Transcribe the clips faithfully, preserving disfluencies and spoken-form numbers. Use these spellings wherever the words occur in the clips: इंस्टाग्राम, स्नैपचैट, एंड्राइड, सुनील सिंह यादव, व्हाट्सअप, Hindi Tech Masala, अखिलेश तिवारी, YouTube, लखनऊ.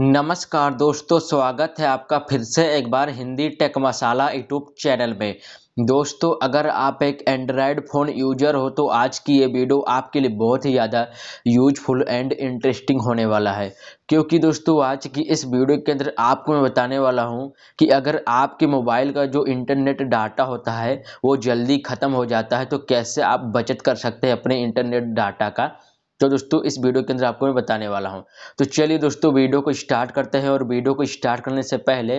नमस्कार दोस्तों, स्वागत है आपका फिर से एक बार Hindi tech masala YouTube channel में। दोस्तों, अगर आप एक एंड्राइड फ़ोन यूजर हो तो आज की ये वीडियो आपके लिए बहुत ही ज़्यादा यूजफुल एंड इंटरेस्टिंग होने वाला है, क्योंकि दोस्तों आज की इस वीडियो के अंदर आपको मैं बताने वाला हूँ कि अगर आपके मोबाइल का जो इंटरनेट डाटा होता है वो जल्दी ख़त्म हो जाता है तो कैसे आप बचत कर सकते हैं अपने इंटरनेट डाटा का। तो दोस्तों इस वीडियो के अंदर आपको मैं बताने वाला हूं। तो चलिए दोस्तों वीडियो को स्टार्ट करते हैं। और वीडियो को स्टार्ट करने से पहले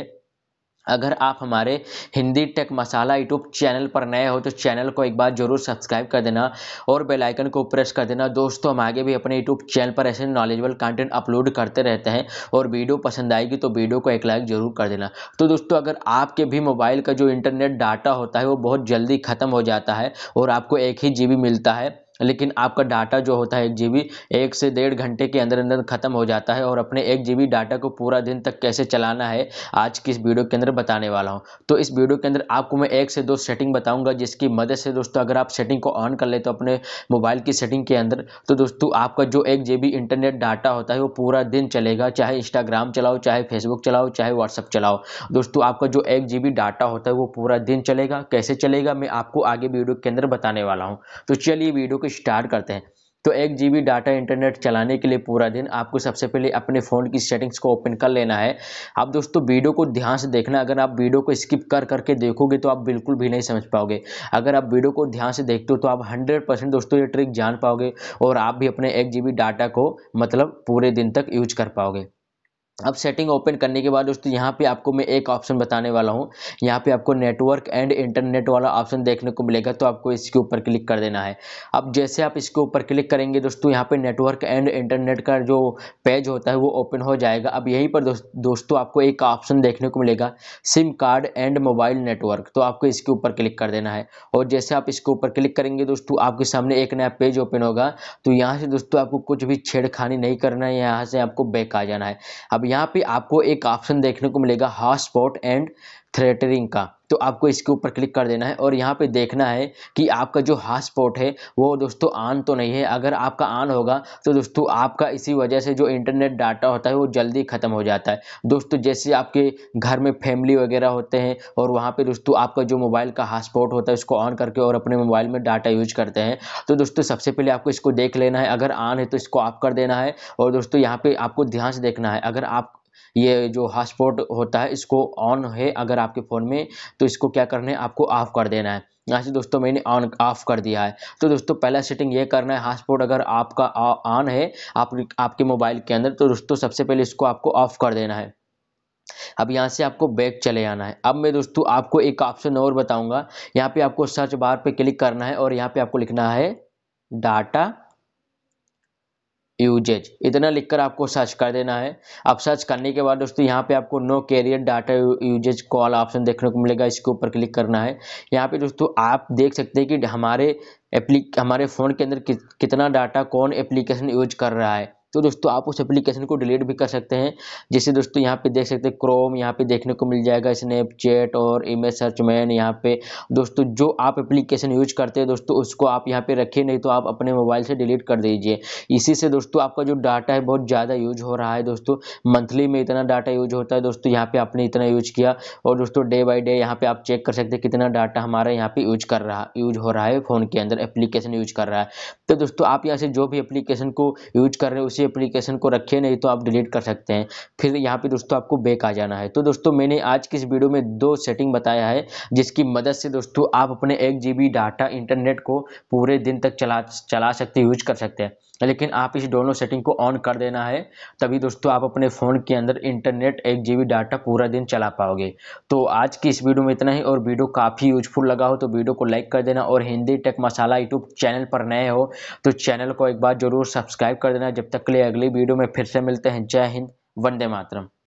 अगर आप हमारे Hindi tech masala YouTube channel पर नए हो तो चैनल को एक बार जरूर सब्सक्राइब कर देना और बेल आइकन को प्रेस कर देना। दोस्तों हम आगे भी अपने यूट्यूब चैनल पर ऐसे नॉलेजेबल कंटेंट अपलोड करते रहते हैं और वीडियो पसंद आएगी तो वीडियो को एक लाइक जरूर कर देना। तो दोस्तों अगर आपके भी मोबाइल का जो इंटरनेट डाटा होता है वो बहुत जल्दी ख़त्म हो जाता है और आपको एक ही जी बी मिलता है, लेकिन आपका डाटा जो होता है एक जी बी एक से डेढ़ घंटे के अंदर अंदर ख़त्म हो जाता है, और अपने एक जी बी डाटा को पूरा दिन तक कैसे चलाना है आज की इस वीडियो के अंदर बताने वाला हूं। तो इस वीडियो के अंदर आपको मैं एक से दो सेटिंग बताऊंगा जिसकी मदद से दोस्तों अगर आप सेटिंग को ऑन कर लेते तो अपने मोबाइल की सेटिंग के अंदर, तो दोस्तों आपका जो एक जी बी इंटरनेट डाटा होता है वो पूरा दिन चलेगा। चाहे इंस्टाग्राम चलाओ, चाहे फेसबुक चलाओ, चाहे व्हाट्सअप चलाओ, दोस्तों आपका जो एक जी बी डाटा होता है वो पूरा दिन चलेगा। कैसे चलेगा मैं आपको आगे वीडियो के अंदर बताने वाला हूँ। तो चलिए वीडियो स्टार्ट करते हैं। तो एक जीबी डाटा इंटरनेट चलाने के लिए पूरा दिन आपको सबसे पहले अपने फ़ोन की सेटिंग्स को ओपन कर लेना है। आप दोस्तों वीडियो को ध्यान से देखना, अगर आप वीडियो को स्किप कर करके देखोगे तो आप बिल्कुल भी नहीं समझ पाओगे। अगर आप वीडियो को ध्यान से देखते हो तो आप हंड्रेड परसेंट दोस्तों ये ट्रिक जान पाओगे और आप भी अपने एक जीबी डाटा को मतलब पूरे दिन तक यूज कर पाओगे। अब सेटिंग ओपन करने के बाद दोस्तों यहाँ पे आपको मैं एक ऑप्शन बताने वाला हूँ। यहाँ पे आपको नेटवर्क एंड इंटरनेट वाला ऑप्शन देखने को मिलेगा, तो आपको इसके ऊपर क्लिक कर देना है। अब जैसे आप इसके ऊपर क्लिक करेंगे दोस्तों यहाँ पे नेटवर्क एंड इंटरनेट का जो पेज होता है वो ओपन हो जाएगा। अब यहीं पर दोस्तों आपको एक ऑप्शन देखने को मिलेगा SIM card and mobile network, तो आपको इसके ऊपर क्लिक कर देना है। और जैसे आप इसके ऊपर क्लिक करेंगे दोस्तों आपके सामने एक नया पेज ओपन होगा। तो यहाँ से दोस्तों आपको कुछ भी छेड़खानी नहीं करना है, यहाँ से आपको बैक आ जाना है। अब यहाँ पे आपको एक ऑप्शन देखने को मिलेगा हॉटस्पॉट एंड थ्रेटरिंग का, तो आपको इसके ऊपर क्लिक कर देना है। और यहाँ पे देखना है कि आपका जो हॉटस्पॉट है वो दोस्तों ऑन तो नहीं है। अगर आपका ऑन होगा तो दोस्तों आपका इसी वजह से जो इंटरनेट डाटा होता है वो जल्दी ख़त्म हो जाता है। दोस्तों जैसे आपके घर में फैमिली वगैरह होते हैं और वहाँ पे दोस्तों आपका जो मोबाइल का हॉटस्पॉट होता है उसको ऑन करके और अपने मोबाइल में डाटा यूज करते हैं, तो दोस्तों सबसे पहले आपको इसको देख लेना है। अगर ऑन है तो इसको ऑफ कर देना है। और दोस्तों यहाँ पर आपको ध्यान से देखना है, अगर आप ये जो हॉटस्पॉट होता है इसको ऑन है अगर आपके फ़ोन में तो इसको क्या करना है, आपको ऑफ कर देना है। यहाँ से दोस्तों मैंने ऑन ऑफ कर दिया है। तो दोस्तों पहला सेटिंग ये करना है, हॉटस्पॉट अगर आपका ऑन है आप आपके मोबाइल के अंदर तो दोस्तों सबसे पहले इसको आपको ऑफ कर देना है। अब यहाँ से आपको बैक चले आना है। अब मैं दोस्तों आपको एक ऑप्शन और बताऊँगा। यहाँ पर आपको सर्च बार पर क्लिक करना है और यहाँ पर आपको लिखना है डाटा यूजेज, इतना लिखकर आपको सर्च कर देना है। अब सर्च करने के बाद दोस्तों यहाँ पे आपको no carrier data usage call option देखने को मिलेगा, इसके ऊपर क्लिक करना है। यहाँ पे दोस्तों आप देख सकते हैं कि हमारे एप्ली हमारे फ़ोन के अंदर कि, कितना डाटा कौन एप्लीकेशन यूज कर रहा है। तो दोस्तों आप उस एप्लीकेशन को डिलीट भी कर सकते हैं, जैसे दोस्तों यहाँ पे देख सकते हैं क्रोम यहाँ पे देखने को मिल जाएगा, स्नैपचैट और इमेज सर्च मैन। यहाँ पे दोस्तों जो आप एप्लीकेशन यूज करते हैं दोस्तों उसको आप यहाँ पे रखिए, नहीं तो आप अपने मोबाइल से डिलीट कर दीजिए। इसी से दोस्तों आपका जो डाटा है बहुत ज़्यादा यूज हो रहा है। दोस्तों मंथली में इतना डाटा यूज होता है, दोस्तों यहाँ पर आपने इतना यूज किया। और दोस्तों डे बाई डे यहाँ पर आप चेक कर सकते हैं कितना डाटा हमारा यहाँ पर यूज कर रहा यूज हो रहा है, फ़ोन के अंदर एप्लीकेशन यूज कर रहा है। तो दोस्तों आप यहाँ से जो भी एप्लीकेशन को यूज कर रहे हो एप्लीकेशन को रखिए, नहीं तो आप डिलीट कर सकते हैं। फिर यहाँ पे दोस्तों आपको बैक आ जाना है। तो दोस्तों मैंने आज की इस वीडियो में दो सेटिंग बताया है जिसकी मदद से दोस्तों आप अपने एक जीबी डाटा इंटरनेट को पूरे दिन तक चला चला सकते यूज कर सकते हैं, लेकिन आप इस दोनों सेटिंग को ऑन कर देना है, तभी दोस्तों आप अपने फ़ोन के अंदर इंटरनेट एक जीबी डाटा पूरा दिन चला पाओगे। तो आज की इस वीडियो में इतना ही, और वीडियो काफ़ी यूजफुल लगा हो तो वीडियो को लाइक कर देना। और Hindi tech masala YouTube channel पर नए हो तो चैनल को एक बार जरूर सब्सक्राइब कर देना। जब तक के लिए अगली वीडियो में फिर से मिलते हैं। जय हिंद, वंदे मातरम।